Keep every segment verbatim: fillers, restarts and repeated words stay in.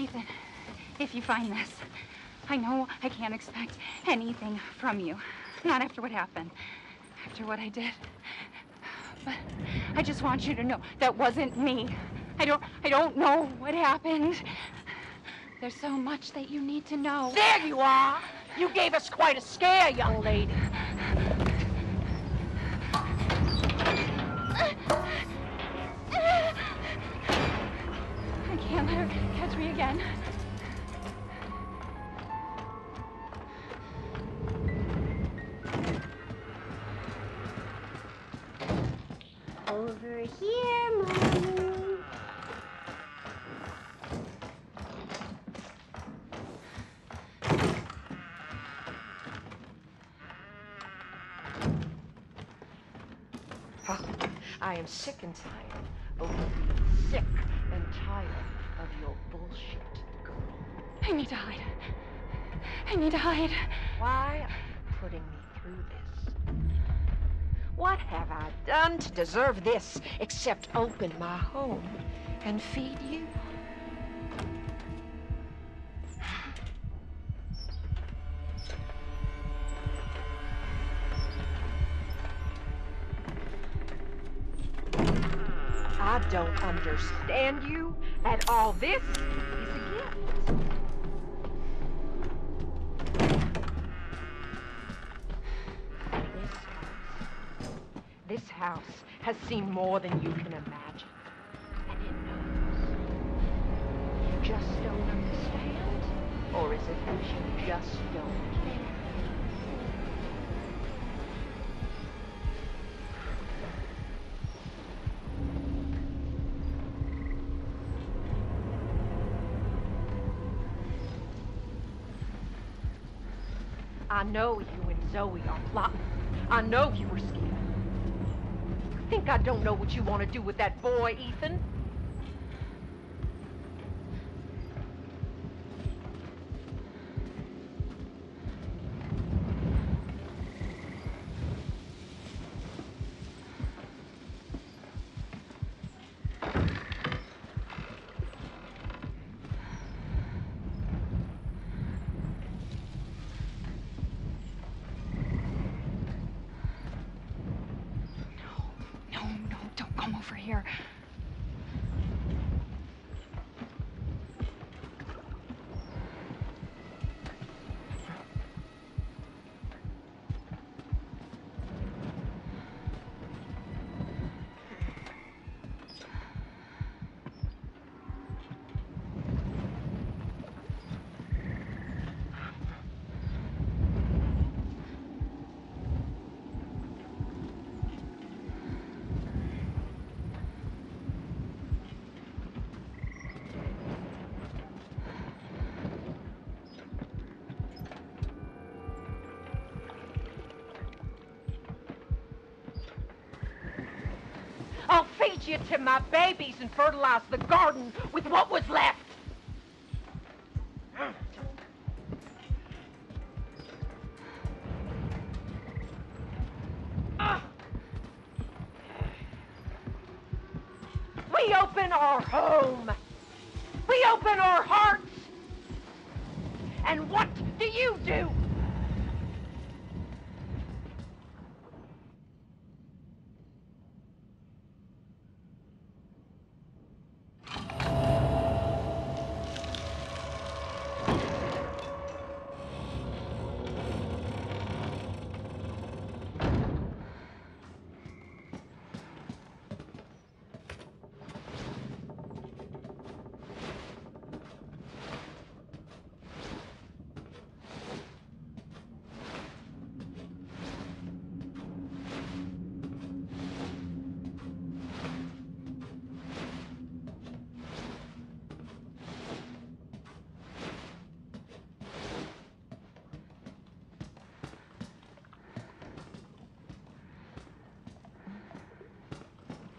Ethan, if you find this, I know I can't expect anything from you. Not after what happened, after what I did. But I just want you to know that wasn't me. I don't, I don't know what happened. There's so much that you need to know. There you are! You gave us quite a scare, young lady. I can't let her catch me again. Over here, Mommy. Oh, I am sick and tired. Oh, sick and tired of your bullshit, girl. I need to hide. I need to hide. Why are you putting me through this? What have I done to deserve this, except open my home and feed you? I don't understand you at all. This is a gift. This house has seen more than you can imagine, and it knows. You just don't understand, or is it that you just don't care? I know you and Zoe are plotting. I know you were scared. I think I don't know what you want to do with that boy, Ethan. Over here. I'll feed you to my babies and fertilize the garden with what was left. We open our home. We open our hearts. And what do you do?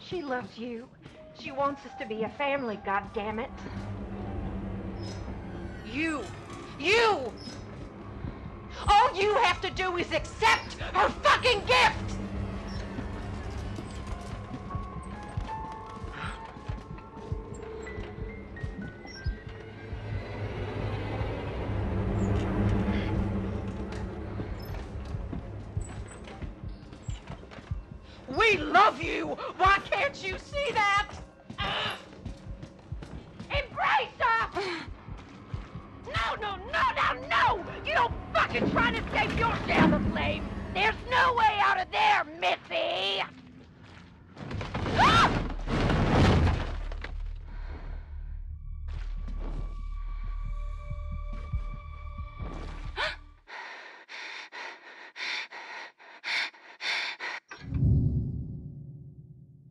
She loves you. She wants us to be a family, goddammit. You, you! All you have to do is accept her fucking gift! We love you! Why can't you see that? Uh, embrace us! No, no, no, no, no! You don't fucking try to save yourself a slave! There's no way out of there, Missy! Ah!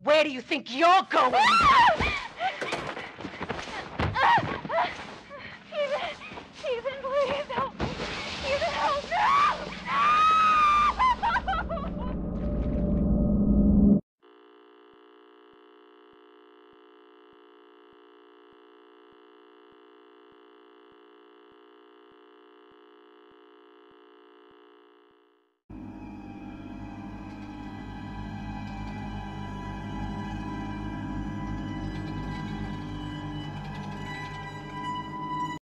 Where do you think you're going?